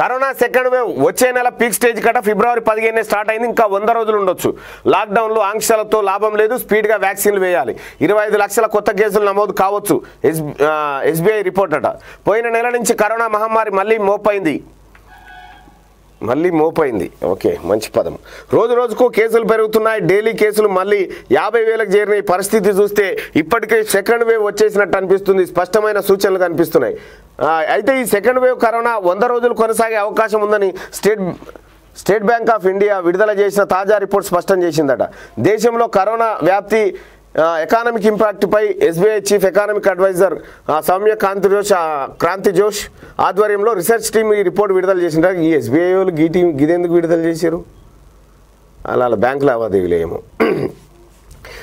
Corona second wave, Vachena peak stage cut of February Pagane start I think Kavandaro Lundochu. Lockdown Lu Angshalato Labam Ledu speed vaccine Vayali. Irvai the Laxala Kota Gazel Namod Kawatsu is SBI reported. Point and Elan in Chikarona Mahamari Mali Mopa in the Mali Mopa in the okay, Manchpadam. Rose Rosco Kesel Perutuna, daily Kesel Mali, Yabe Velak Jerni, Parstiti Zuste, Ipatka second wave watches and Tanpistun is Pastamana Suchal and Pistone. I think second wave Corona, Wandarozul Konasaga, Avakashamundani, State Bank of India, Vidala Jason, Taja reports Pastan Jason data. Deshamlo Corona, Vyapti. Economic impact by SBI Chief Economic Advisor Samya Kranti Josh Advarimlo research team report with the SBI will get him given the good issue. Alala bank lava the Vilemo.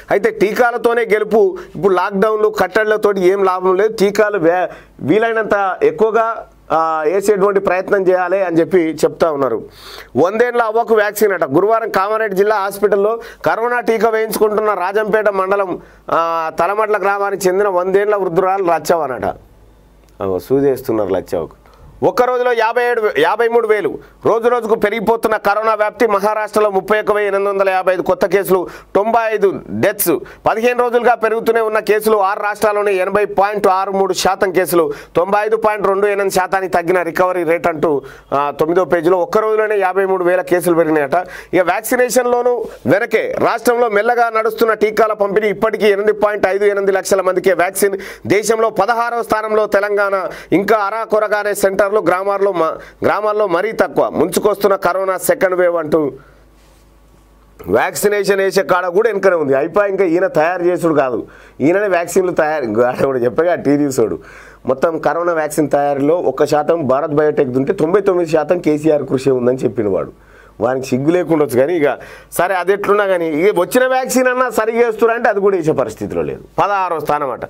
I think Tikalatone Gelpu, lockdown look, Catalatodi, Yem Lavule, Tikal, Vilanata, Ekoga. ఏసేటువంటి ప్రయత్నం చేయాలి అని చెప్పి చెప్తా ఉన్నారు. వందేళ్ల అవ్వకు vaccine అట. గురువారం కామారెడ్డి జిల్లా హాస్పిటల్లో కరోనా టీకా వేయించుకుంటున్న రాజంపేట మండలం తలమట్ల గ్రామానికి చెందిన వందేళ్ల వృద్ధురాలు లచ్చవనట. సూదేస్తున్నారు లచ్చవకు. ఒక్క రోజులో 53,000 రోజు రోజుకు పెరిగిపోతున్న కరోనా వ్యాప్తి మహారాష్ట్రలో 31,855 కొత్త కేసులు 95 డెత్స్ 15 రోజులుగా పెరుగుతూనే ఉన్న కేసులు ఆరు రాష్ట్రాల్లోనే 80.63% కేసులు 95.28% తగ్గిన రికవరీ రేట్ అంటూ 9వ పేజీలో ఒక్క రోజులోనే 53,000 కేసులు పెరిగినాయట. ఇక వ్యాక్సినేషన్ లోను వెనకే రాష్ట్రంలో మెల్లగా నడుస్తున్న టీకాల పంపిణీ ఇప్పటికీ 8.58 లక్షల మందికి వ్యాక్సిన్ దేశంలో 16వ స్థానంలో తెలంగాణ ఇంకా అరాకొరగానే సెంటర్ గ్రామాల్లో మరీ తక్కువ ముంచుకొస్తున్న కరోనా సెకండ్ వేవ్ అంటూ వ్యాక్సినేషన్ వేసే కాడ కూడా వెనుకనే ఉంది. అయిపోయి ఇంకా ఈయన తయారు చేసుడు కాదు, ఈయననే వ్యాక్సిన్లు తయారు కూడా చెప్పగా టీ చూసాడు. మొత్తం కరోనా వ్యాక్సిన్ తయారీలో 1% భారత్ బయోటెక్ ఉంటే 99% కేసీఆర్ కృషి ఉందని చెప్పిన వాడు. వానికి సిగ్గు లేకుండొచ్చు కానీ ఇక సరే అది ఎట్లున్నా కానీ ఇక వచ్చిన వ్యాక్సిన్ అన్నా సరిగేస్తురంటే అది కూడా వేసే పరిస్థితిలో లేదు. 16వ స్థానం అట.